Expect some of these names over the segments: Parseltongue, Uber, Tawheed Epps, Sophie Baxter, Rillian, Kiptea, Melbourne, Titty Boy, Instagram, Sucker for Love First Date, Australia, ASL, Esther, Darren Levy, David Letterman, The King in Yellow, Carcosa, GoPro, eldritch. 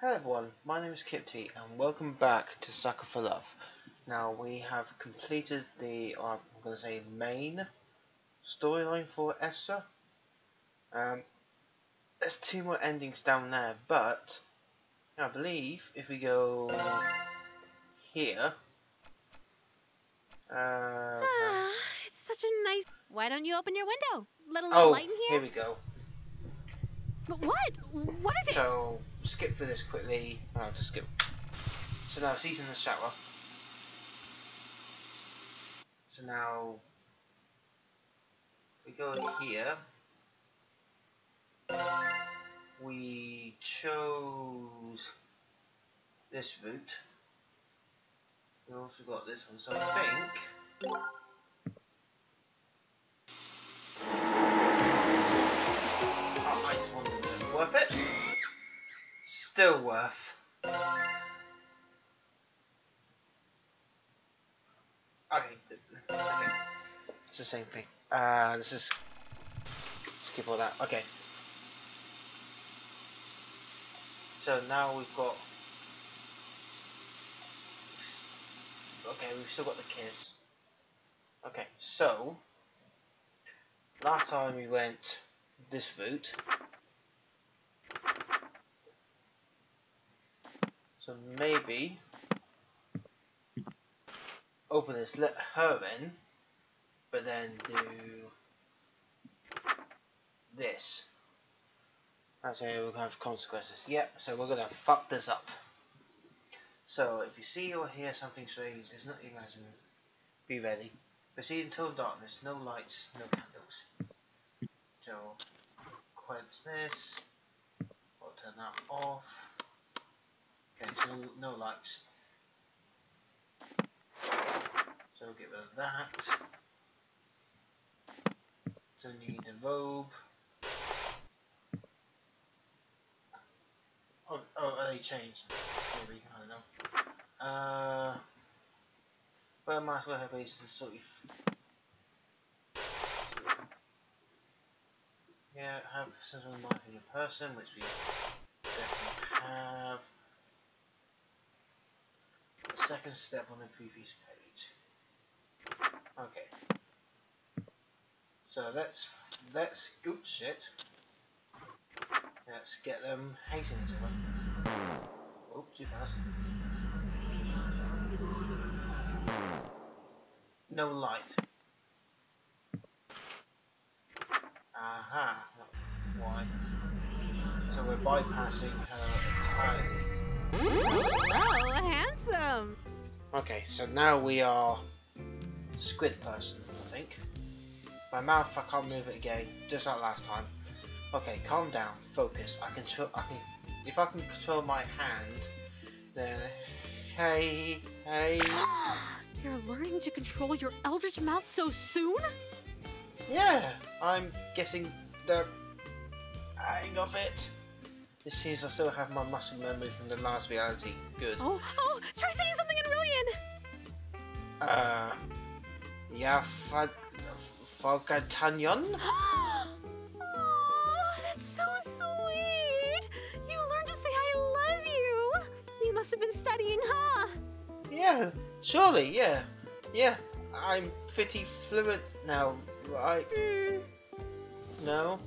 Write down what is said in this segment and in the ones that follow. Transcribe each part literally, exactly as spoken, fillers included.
Hello everyone, my name is Kiptea and welcome back to Sucker for Love. Now we have completed the, uh, I'm going to say, main storyline for Esther. Um, there's two more endings down there, but I believe if we go here... Uh, ah, it's such a nice... Why don't you open your window? Let a little oh, light in here? Oh, here we go. But what? What is it? So, skip through this quickly. I'll just skip. So now she's in the shower. So now we go in here. We chose this route. We also got this one. So I think. Worth it? Still worth. Okay, okay. It's the same thing. Uh, this is. Skip all that. Okay. So now we've got. Okay, we've still got the kiss. Okay, so. Last time we went this route. So maybe open this, let her in, but then do this. That's where we're gonna have consequences. Yep, so we're gonna fuck this up. So if you see or hear something strange, it's not even as in, be ready. Proceed until darkness, no lights, no candles. So quench this, we'll turn that off. Okay, so no lights. So we'll get rid of that. So we need a robe. Oh, oh, they changed. Maybe, I don't know. Uh, wear a mask or headpiece to sort you. Yeah, have some sort of knife in your person, which we definitely have. Second step on the previous page. Okay. So let's let's good shit. Let's get them hating this one. Oh, too fast. No light. Aha. Why? So we're bypassing her entirely. Oh, handsome! Okay, so now we are squid person, I think. My mouth, I can't move it again, just like last time. Okay, calm down, focus. I can, I can, if I can control my hand, then hey, hey. You're learning to control your eldritch mouth so soon? Yeah, I'm guessing the hang of it. It seems I still have my muscle memory from the last reality. Good. Oh, oh! Try saying something in Rillian! Uh... Ya Fogatanyon? Oh, that's so sweet! You learned to say I love you! You must have been studying, huh? Yeah, surely, yeah. Yeah, I'm pretty fluent now, right? Mm. No?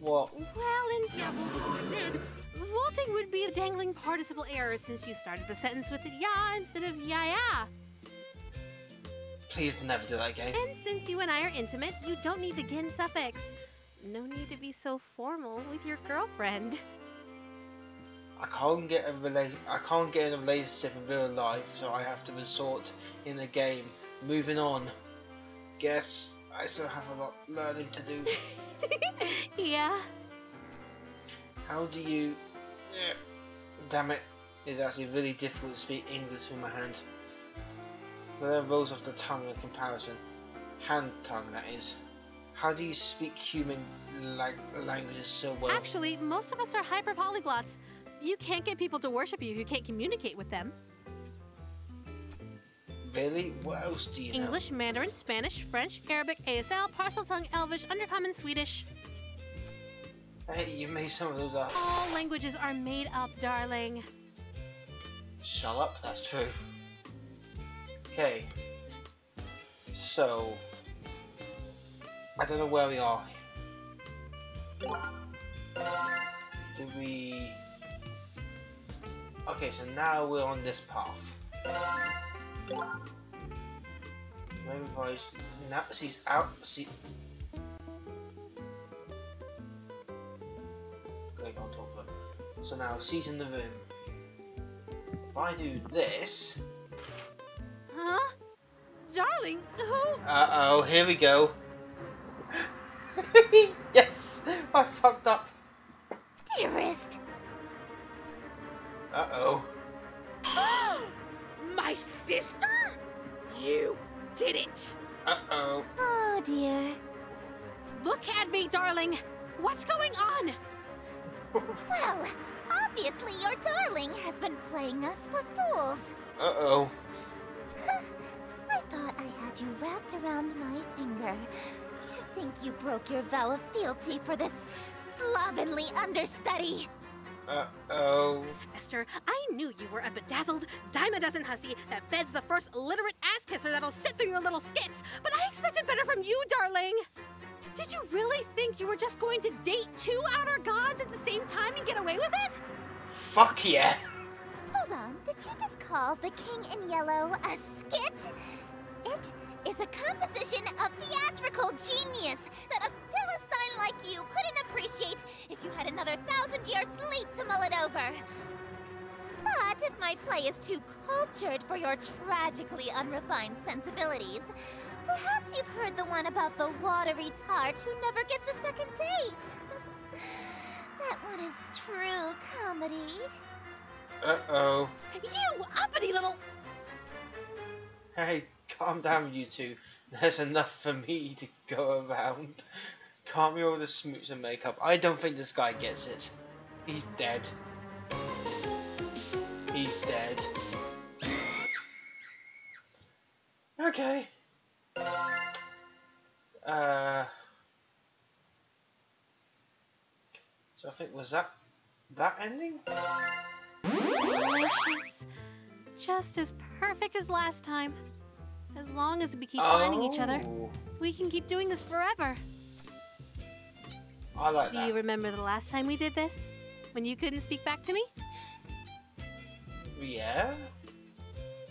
What? Well, in yeah, vaulting. Vaulting would be the dangling participle error since you started the sentence with ya instead of ya ya. Please never do that again. And since you and I are intimate, you don't need the gin suffix. No need to be so formal with your girlfriend. I can't get a rela I can't get in a relationship in real life, so I have to resort in the game. Moving on. Guess. I still have a lot learning to do. Yeah. How do you... Yeah. Damn it. It's actually really difficult to speak English with my hand. Well, there are rolls off the tongue in comparison. Hand tongue, that is. How do you speak human like languages so well? Actually, most of us are hyper-polyglots. You can't get people to worship you if you can't communicate with them. Really? What else do you know? English, Mandarin, Spanish, French, Arabic, A S L, Parseltongue, Elvish, Undercommon, Swedish. Hey, you made some of those up. All languages are made up, darling. Shut up, that's true. Okay. So, I don't know where we are. Do we... Okay, so now we're on this path. Maybe now she's out. See. Going on top of her. So now she's in the room. If I do this. Huh? Darling, who? Uh oh, here we go. Yes, I fucked up. Dearest. Uh oh. Oh, my sister? You didn't. Uh oh. Oh dear. Look at me, darling. What's going on? Well, obviously your darling has been playing us for fools. Uh oh. I thought I had you wrapped around my finger. To think you broke your vow of fealty for this slovenly understudy. Uh-oh. Esther, I knew you were a bedazzled, dime-a-dozen hussy that beds the first illiterate ass-kisser that'll sit through your little skits, but I expected better from you, darling. Did you really think you were just going to date two outer gods at the same time and get away with it? Fuck yeah. Hold on, did you just call The King in Yellow a skit? It is a composition of theatrical genius that a Philistine like you couldn't appreciate if you had another thousand years sleep to mull it over. But if my play is too cultured for your tragically unrefined sensibilities, perhaps you've heard the one about the watery tart who never gets a second date. That one is true comedy. Uh-oh. You uppity little... Hey. Calm down, you two. There's enough for me to go around. Calm your other smoots and makeup. I don't think this guy gets it. He's dead. He's dead. Okay. Uh. So I think was that that ending? Delicious. Just as perfect as last time. As long as we keep oh. finding each other, we can keep doing this forever. I like Do that. Do you remember the last time we did this? When you couldn't speak back to me? Yeah.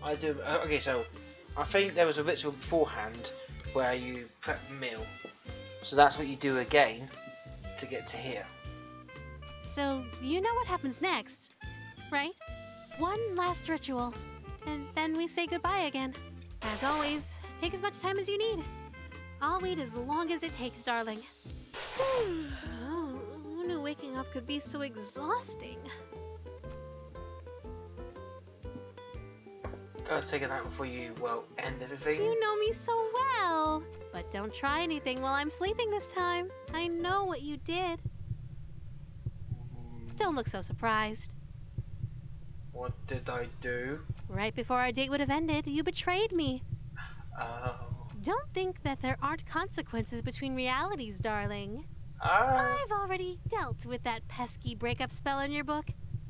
I do. Okay, so I think there was a ritual beforehand where you prep the meal. So that's what you do again to get to here. So you know what happens next, right? One last ritual, and then we say goodbye again. As always, take as much time as you need. I'll wait as long as it takes, darling. Oh, who knew waking up could be so exhausting? Gotta take it out before you, well, end everything. You know me so well. But don't try anything while I'm sleeping this time. I know what you did. Don't look so surprised. What did I do? Right before our date would have ended, you betrayed me. Oh. Don't think that there aren't consequences between realities, darling. Uh. I've already dealt with that pesky breakup spell in your book,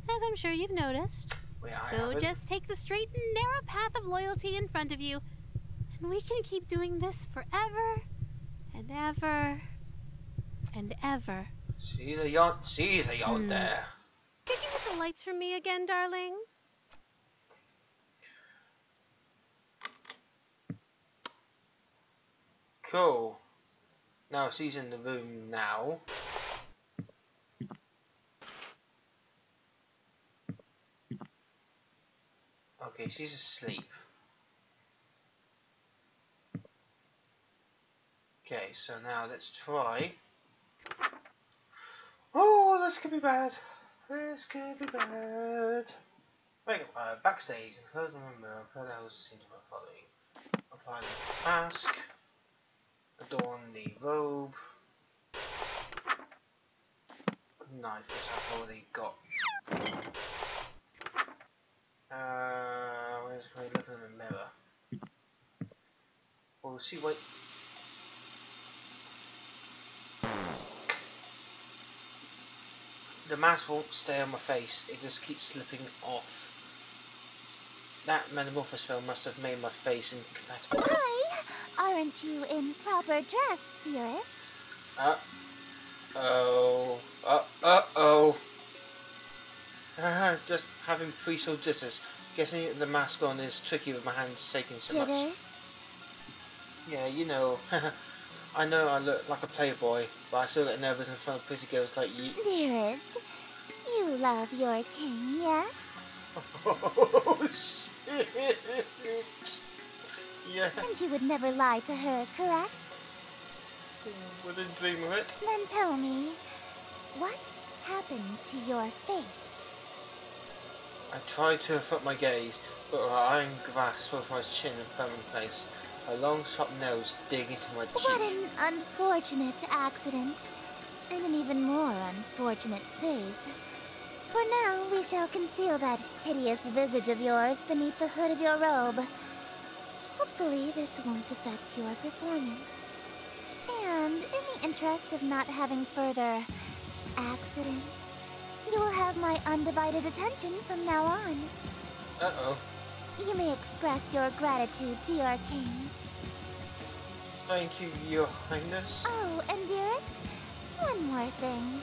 as I'm sure you've noticed. Wait, so just take the straight and narrow path of loyalty in front of you, and we can keep doing this forever and ever and ever. She's a yawn. She's a yawn mm. there. Could you get the lights for me again, darling? Cool. Now she's in the room now. Okay, she's asleep. Okay, so now let's try. Oh, this could be bad. This could be bad. Wake up, uh, backstage and close the mirror. Play the house scene to my following. Apply the mask. Adorn the robe. Knife, which I've already got. Uh, where's going to look in the mirror? Oh, see, wait. The mask won't stay on my face, it just keeps slipping off. That metamorphosis spell must have made my face incompatible. Why? Aren't you in proper dress, dearest? Uh-oh. Uh-oh. Haha, just having free soul jitters. Getting the mask on is tricky with my hands shaking so much. Jitters? Yeah, you know. I know I look like a playboy, but I still get nervous in front of pretty girls like you. Dearest, you love your king, yes? Oh, shit! Yeah. And you would never lie to her, correct? Wouldn't dream of it. Then tell me, what happened to your face? I tried to avert my gaze, but her iron grasp over my chin and firm in place. A long, sharp nose dig into my cheek. What an unfortunate accident, and an even more unfortunate phase. For now, we shall conceal that hideous visage of yours beneath the hood of your robe. Hopefully, this won't affect your performance. And in the interest of not having further accidents, you will have my undivided attention from now on. Uh-oh. You may express your gratitude to your king. Thank you, Your Highness. Oh, and dearest, one more thing.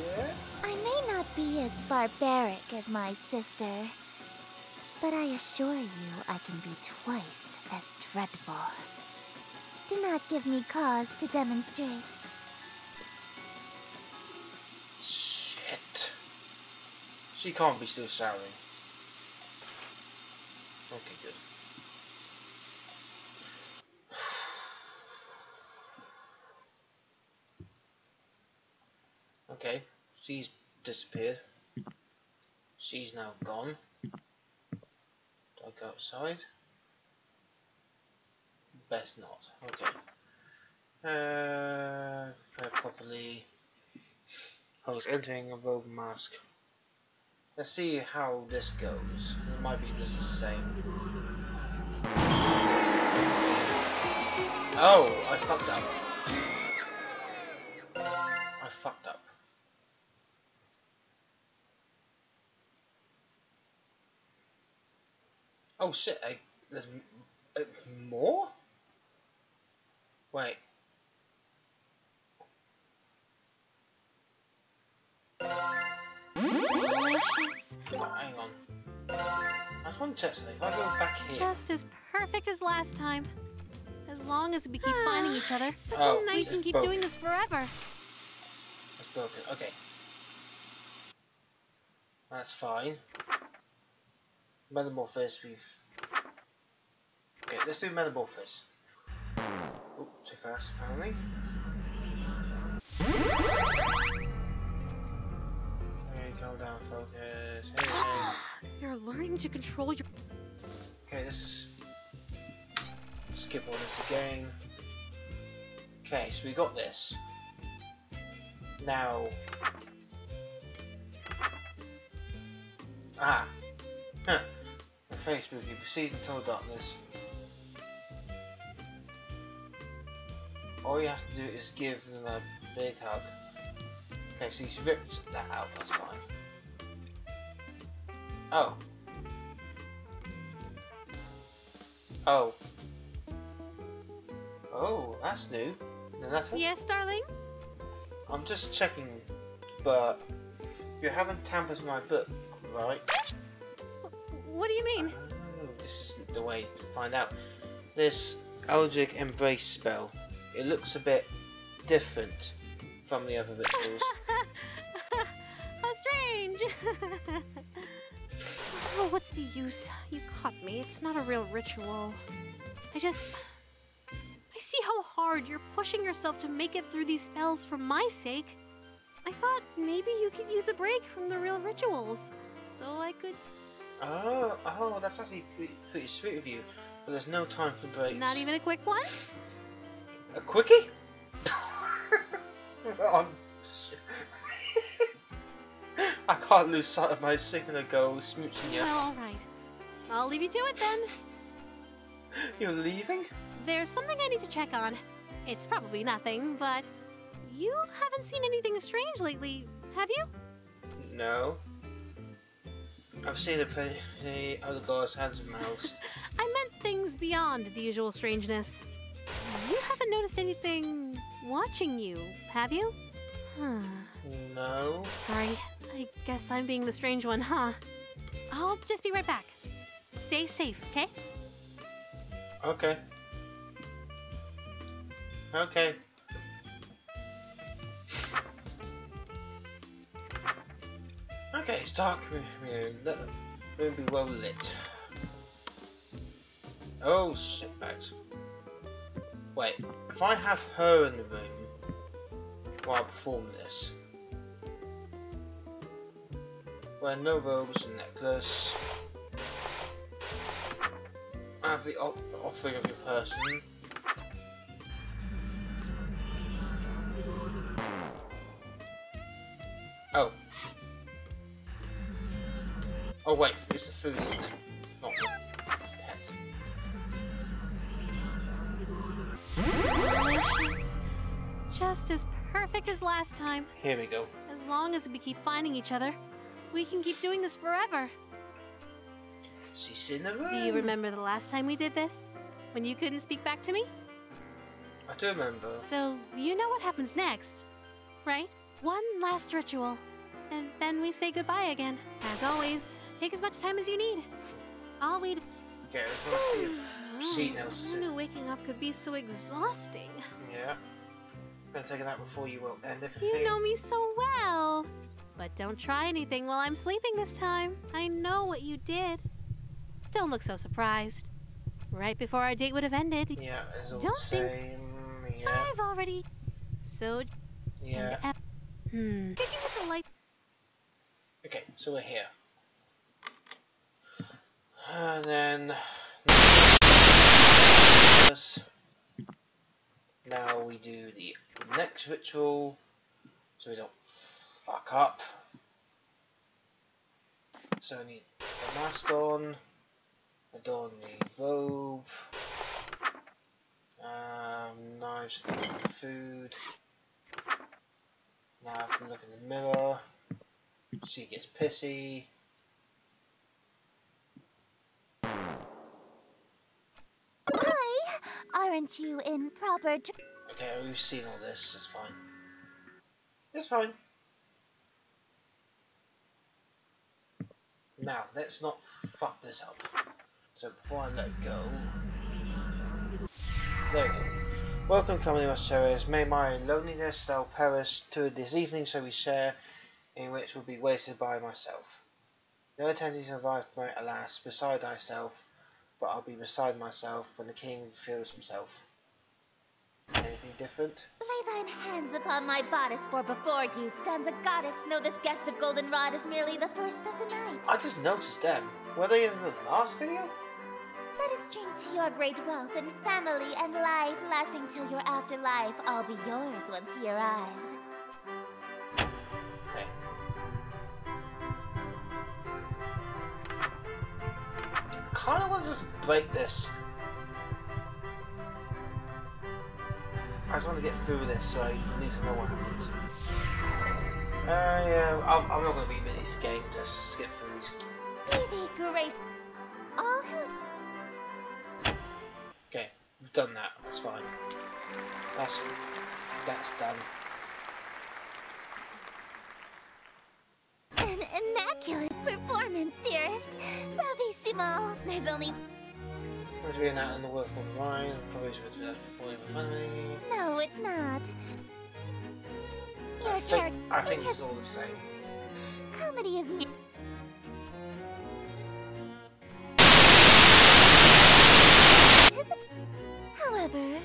Yes? I may not be as barbaric as my sister, but I assure you I can be twice as dreadful. Do not give me cause to demonstrate. Shit. She can't be still shouting. Okay, good. Okay, she's disappeared. She's now gone. Do I go outside? Best not. Okay. Uh, prepare properly. I was entering a robe mask. Let's see how this goes. It might be just the same. Oh, I fucked up. I fucked up. Oh shit, I, there's uh, more? Wait. Hang on. I just want to check something. If I go back here. Just as perfect as last time. As long as we keep ah, finding each other, it's such oh, a nice. We can keep broken. doing this forever. It's broken. Okay. That's fine. Metamorphosis. We've. Okay, let's do metamorphosis. Oh, too fast, apparently. Calm down, focus. Hey. You're learning to control your. Okay, this is. Skip all this again. Okay, so we got this. Now. Ah. Huh. The face move. You proceed until darkness. All you have to do is give them a big hug. Okay, so he's ripped that out, that's fine. Oh. Oh. Oh, that's new. No, that's yes, darling? I'm just checking, but you haven't tampered with my book, right? What do you mean? Oh, this isn't the way to find out. This Eldritch Embrace spell, it looks a bit different from the other rituals. How strange! Oh, what's the use? You caught me. It's not a real ritual. I just... I see how hard you're pushing yourself to make it through these spells for my sake. I thought maybe you could use a break from the real rituals, so I could... Oh, oh, that's actually pretty, pretty sweet of you, but there's no time for breaks. Not even a quick one? A quickie? I'm... I can't lose sight of my signal goal smooching you. Well, alright. I'll leave you to it then. You're leaving? There's something I need to check on. It's probably nothing, but you haven't seen anything strange lately, have you? No. I've seen the, the other girls' hands and mouths. I meant things beyond the usual strangeness. You haven't noticed anything watching you, have you? Huh. No. Sorry, I guess I'm being the strange one, huh? I'll just be right back. Stay safe, okay? Okay. Okay. Okay, it's dark room. That will be well lit. Oh, shit bags. Wait, if I have her in the room while I perform this. Wear no robes and necklace. I have the op offering of your person. Oh. Oh wait, it's the food, isn't it? Not the pet. She's just as perfect as last time. Here we go. As long as we keep finding each other, we can keep doing this forever. She's in the room. Do you remember the last time we did this? When you couldn't speak back to me? I do remember. So, you know what happens next, right? One last ritual, and then we say goodbye again. As always, take as much time as you need. I'll wait. Okay, let's see if she knows. I knew waking up could be so exhausting. Yeah. Better take it out before you will end everything. You know me so well. But don't try anything while I'm sleeping this time. I know what you did. Don't look so surprised. Right before our date would have ended. Yeah, it's all the same. Think yeah. I've already. So. Yeah. And hmm. Could you hit the light? Okay, so we're here. And then now we do the next ritual so we don't fuck up. So I need a mask on, adorn the robe, um, knives and food. Now I can look in the mirror. She gets pissy. Why aren't you in proper dr- Okay, we've seen all this, it's fine. It's fine. Now, let's not fuck this up. So before I let go... There we go. Welcome, commonly lost sharers. May my loneliness thou perish to this evening, so we share... in which will be wasted by myself. No attempt to survive tonight, alas, beside thyself, but I'll be beside myself when the king feels himself. Anything different? Lay thine hands upon my bodice, for before you stands a goddess. Know this guest of goldenrod is merely the first of the night. I just noticed them. Were they in the last video? Let us drink to your great wealth and family and life, lasting till your afterlife. I'll be yours once he arrives. I kind of want to just break this. I just want to get through this so I at least know what happens. Uh, yeah, I'm, I'm not going to be in this game, just skip through these. Baby, great. All who... Okay, we've done that, that's fine. That's, that's done. An immaculate performance, dearest. Bravissimo. There's only. What's being out in the work online? Probably should have before you money. No, it's not. Your I think, I think it's all the same. Comedy is. However,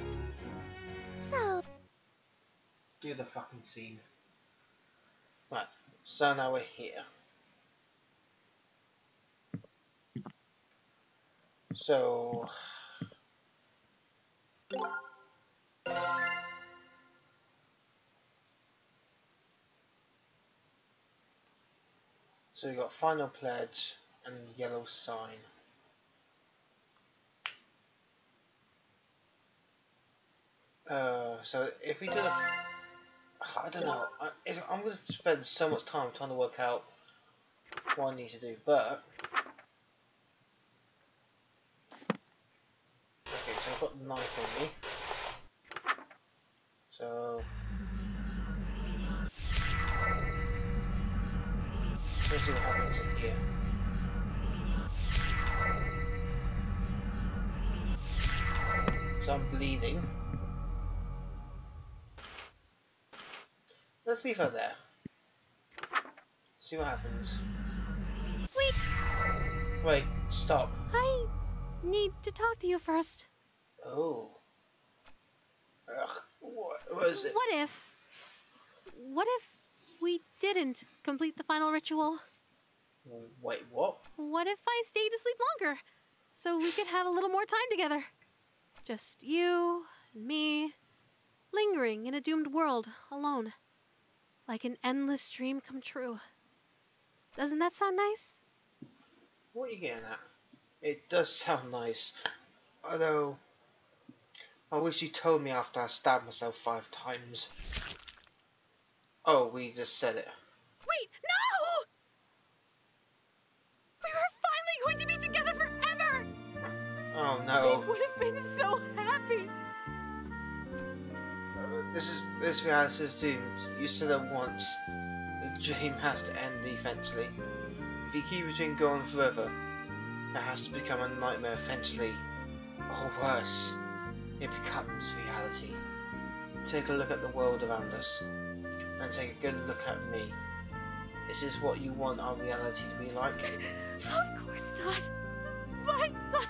so. Do the fucking scene. Right. So now we're here. So So we got final pledge and yellow sign. Uh so if we do the I don't know. I, I'm going to spend so much time trying to work out what I need to do, but... Okay, so I've got the knife on me. So... let's see what happens in here. So I'm bleeding. Let's leave her there. See what happens. Wait! Wait, stop. I need to talk to you first. Oh. Ugh, what was it? What if... What if we didn't complete the final ritual? Wait, what? What if I stayed to sleep longer? So we could have a little more time together. Just you and me, lingering in a doomed world, alone. Like an endless dream come true. Doesn't that sound nice? What are you getting at? It does sound nice. Although, I wish you told me after I stabbed myself five times. Oh, we just said it. Wait, no! We were finally going to be together forever! Oh no. We would have been so happy! This is this reality is doomed. You said that once. The dream has to end eventually. If you keep a dream going forever, it has to become a nightmare eventually. Or worse, it becomes reality. Take a look at the world around us, and take a good look at me. Is this what you want our reality to be like? Of course not. But, but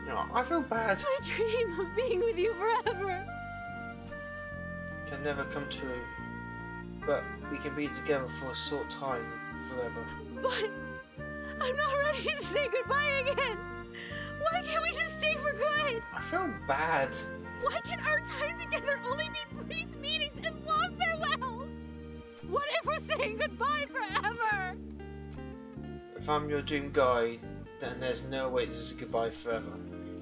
you know, I feel bad. I dream of being with you forever. Can never come true, but we can be together for a short time, forever. But I'm not ready to say goodbye again. Why can't we just stay for good? I feel bad. Why can our time together only be brief meetings and long farewells? What if we're saying goodbye forever? If I'm your dream guy, then there's no way this is goodbye forever.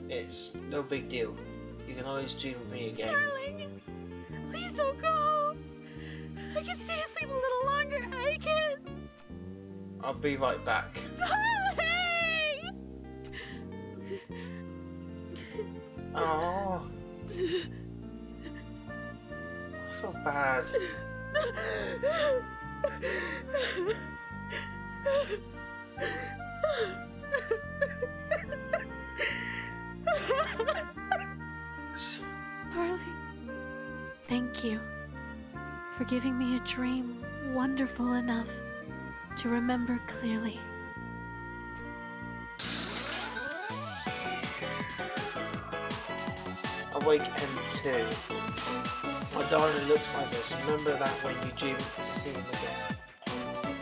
It's no big deal. You can always dream of me again. Darling! Please don't go! I can stay asleep a little longer, I can! I'll be right back. Darling! Oh, I feel bad. Darling. Thank you for giving me a dream wonderful enough to remember clearly. Awake M two. My darling looks like this. Remember that when you dream to see him again.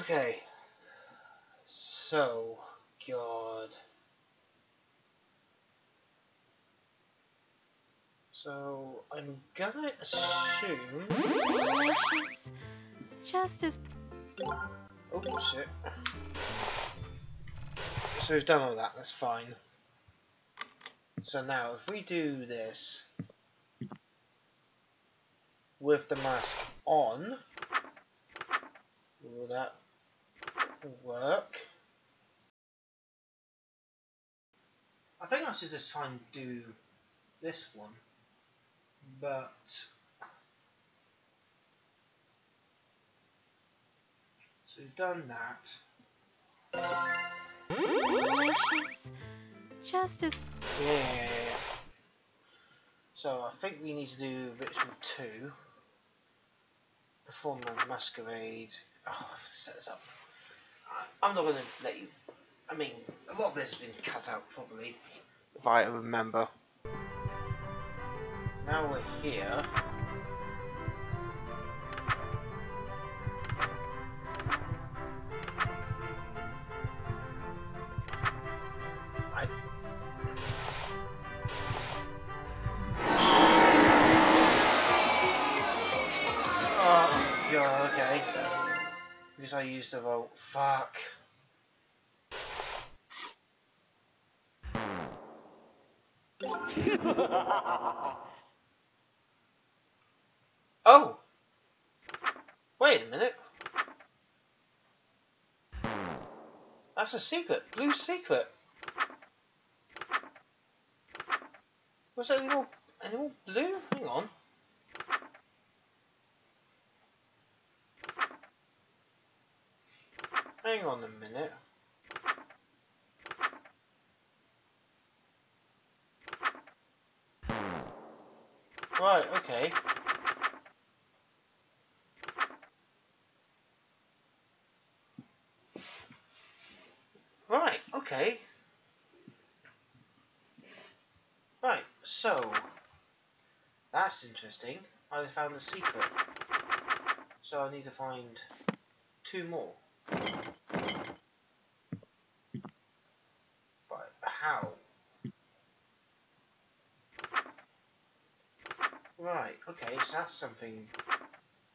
Okay. So, God. So, I'm gonna assume... Delicious. Just as... Oh, shit. So we've done all that, that's fine. So now, if we do this... with the mask on... will that work? I think I should just try and do this one. But so we've done that. Delicious, just as yeah, yeah, yeah. So I think we need to do ritual two. Perform the masquerade. Oh, I have to set this up. I, I'm not going to let you. I mean, a lot of this has been cut out probably, if I remember. Now we're here. I... Oh, God, okay. Because I used the wrong... Fuck. Oh! Wait a minute. That's a secret. Blue secret. Was that little animal blue? Hang on. Hang on a minute. Right, okay. Right, okay. Right, so that's interesting. I found a secret. So I need to find two more. But how? Right, okay, so that's something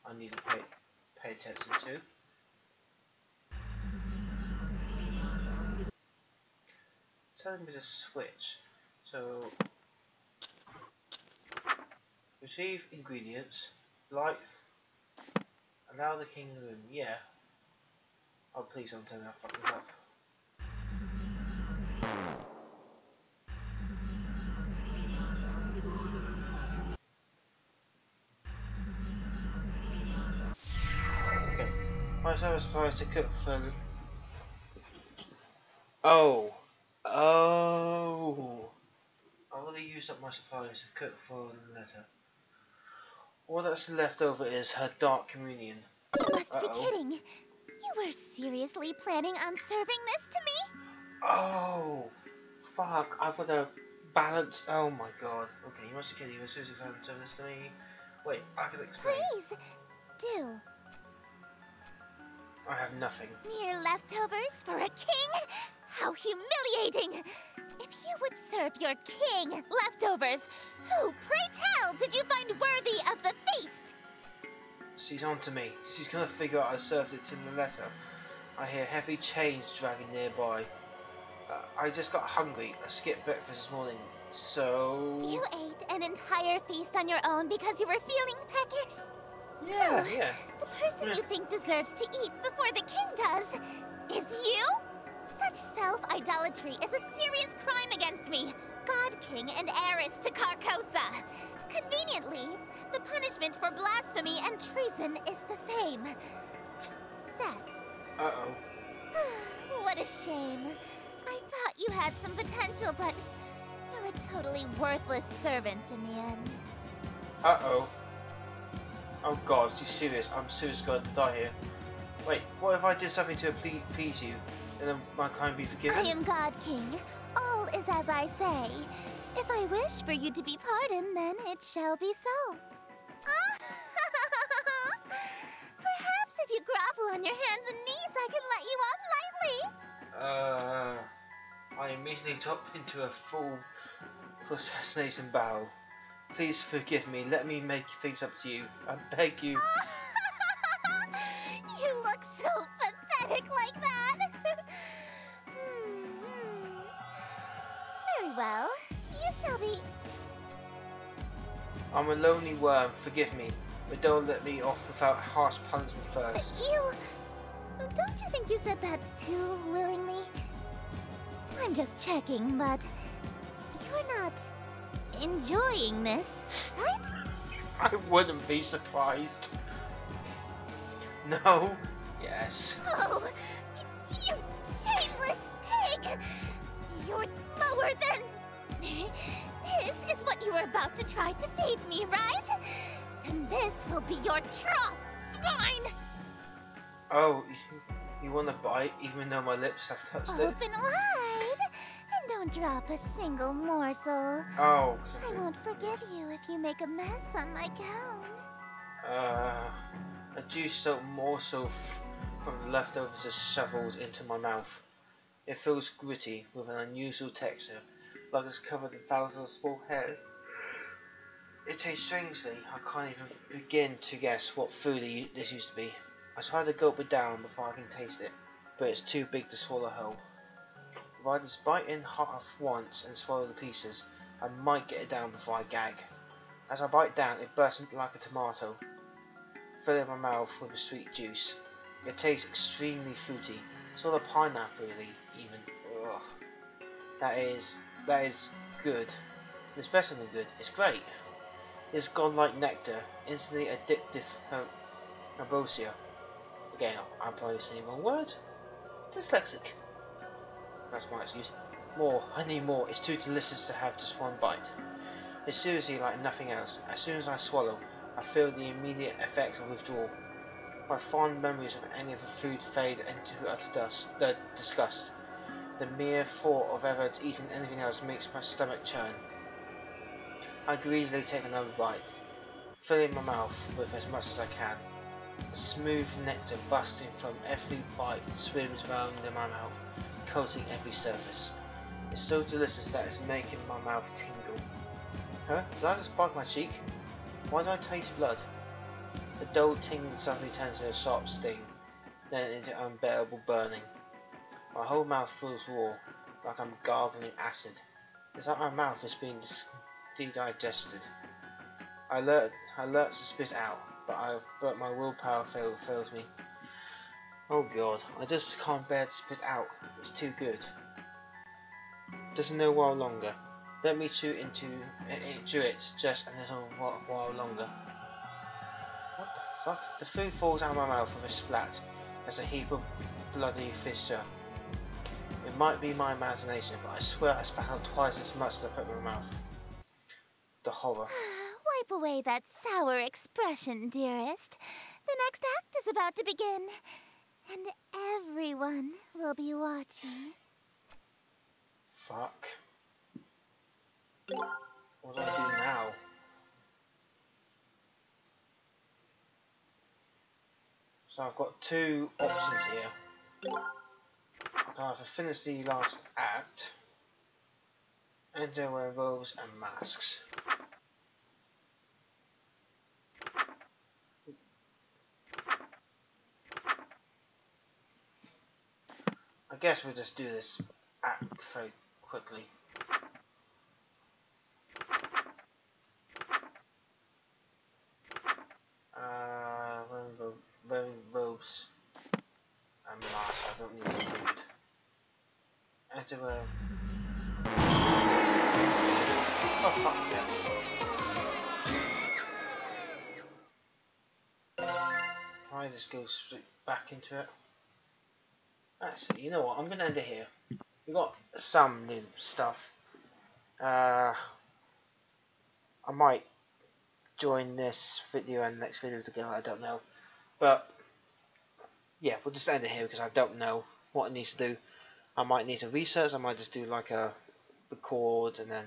I need to pay, pay attention to. Telling me to switch. So, retrieve ingredients, life, allow the king in the room. Yeah. Oh, please don't turn that fuckers up. Okay. Why is our supplies to cook for? Oh. Oh. I've already used up my supplies to cook for Letta. All that's left over is her dark communion. You must uh -oh. be kidding. You were seriously planning on serving this to me? Oh, fuck. I've got to balance. Oh my god. Okay, you must have kidding. You were seriously planning on serving this to me. Wait, I can explain. Please, do. I have nothing. Mere leftovers for a king? How humiliating! If you would serve your king leftovers, who, pray tell, did you find worthy of the feast? She's on to me. She's gonna figure out I served it in the letter. I hear heavy chains dragging nearby. Uh, I just got hungry. I skipped breakfast this morning, so... You ate an entire feast on your own because you were feeling peckish? Yeah, so, yeah. The person yeah. you think deserves to eat before the king does is you? Such self-idolatry is a serious crime against me. God King and heiress to Carcosa. Conveniently, the punishment for blasphemy and treason is the same. Death. Uh-oh. What a shame. I thought you had some potential, but you're a totally worthless servant in the end. Uh-oh. Oh god, she's serious. I'm serious going to die here. Wait, what if I did something to appease you, and then my crime be forgiven? I am God King. All is as I say. If I wish for you to be pardoned, then it shall be so. Perhaps if you grovel on your hands and knees, I can let you off lightly. Uh, I immediately drop into a full procrastination bow. Please forgive me. Let me make things up to you. I beg you. You look so pathetic like that. Very well. Be... I'm a lonely worm, forgive me, but don't let me off without harsh punishment first. But you... Don't you think you said that too willingly? I'm just checking, but you're not enjoying this, right? I wouldn't be surprised. No. Yes. Oh, you shameless pig! You're lower than... This is what you were about to try to feed me, right? And this will be your trough, swine! Oh, you want to bite even though my lips have touched it? Open wide and don't drop a single morsel. Oh. I won't forgive you if you make a mess on my gown. Uh, a juice soaked morsel from the leftovers is shoveled into my mouth. It feels gritty with an unusual texture. Like it's covered in thousands of small hairs. It tastes strangely. I can't even begin to guess what food this used to be. I try to gulp it down before I can taste it, but it's too big to swallow whole. If I just bite in half once and swallow the pieces, I might get it down before I gag. As I bite down, it bursts like a tomato. filling my mouth with the sweet juice. It tastes extremely fruity, sort of pineapple really, even. Ugh. That is, that is good. It's better than good, it's great. It's gone like nectar, instantly addictive herbosia. Again, I'm pronouncing the wrong word. Dyslexic. That's my excuse. More, I need more, it's too delicious to have just one bite. It's seriously like nothing else. As soon as I swallow, I feel the immediate effects of withdrawal. My fond memories of any of the food fade into utter dust, uh, disgust. The mere thought of ever eating anything else makes my stomach churn. I greedily take another bite, filling my mouth with as much as I can. The smooth nectar busting from every bite swims round in my mouth, coating every surface. It's so delicious that it's making my mouth tingle. Huh? Did I just bite my cheek? Why do I taste blood? The dull tingle suddenly turns into a sharp sting, then into unbearable burning. My whole mouth feels raw, like I'm gargling acid. It's like my mouth is being de-digested. I lurch, I lurch to spit out, but, I, but my willpower fail, fails me. Oh god, I just can't bear to spit out. It's too good. Just no while longer. Let me chew into it, chew it just a little while longer. What the fuck? The food falls out of my mouth with a splat, as a heap of bloody fissure. It might be my imagination, but I swear I spat out twice as much as I put in my mouth. The horror. Wipe away that sour expression, dearest. The next act is about to begin, and everyone will be watching. Fuck. What do I do now? So I've got two options here. I can either finish the last act, enter werewolves and masks. I guess we'll just do this act very quickly. Robes and masks. I don't need the food. Enter a... Oh, fuck's sake. Can I just go straight back into it? Actually, you know what? I'm going to end it here. We've got some new stuff. Uh, I might join this video and the next video together. I don't know. But, yeah, we'll just end it here because I don't know what it needs to do. I might need to research, I might just do like a record and then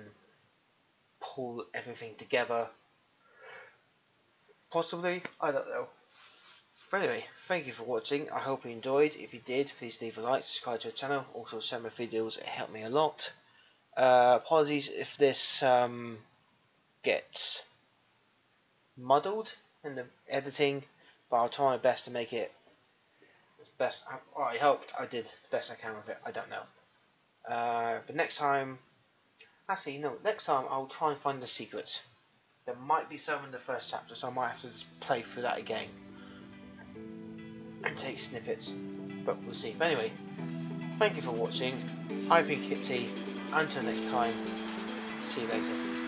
pull everything together. Possibly, I don't know. But anyway, thank you for watching, I hope you enjoyed. If you did, please leave a like, subscribe to the channel, also share my videos, it helped me a lot. Uh, apologies if this um, gets muddled in the editing. But I'll try my best to make it as best I, well, I hoped I did the best I can with it. I don't know. Uh, but next time, actually no. Next time I'll try and find the secrets. There might be some in the first chapter, so I might have to just play through that again and take snippets. But we'll see. But anyway, thank you for watching. I've been Kiptea. Until next time, see you later.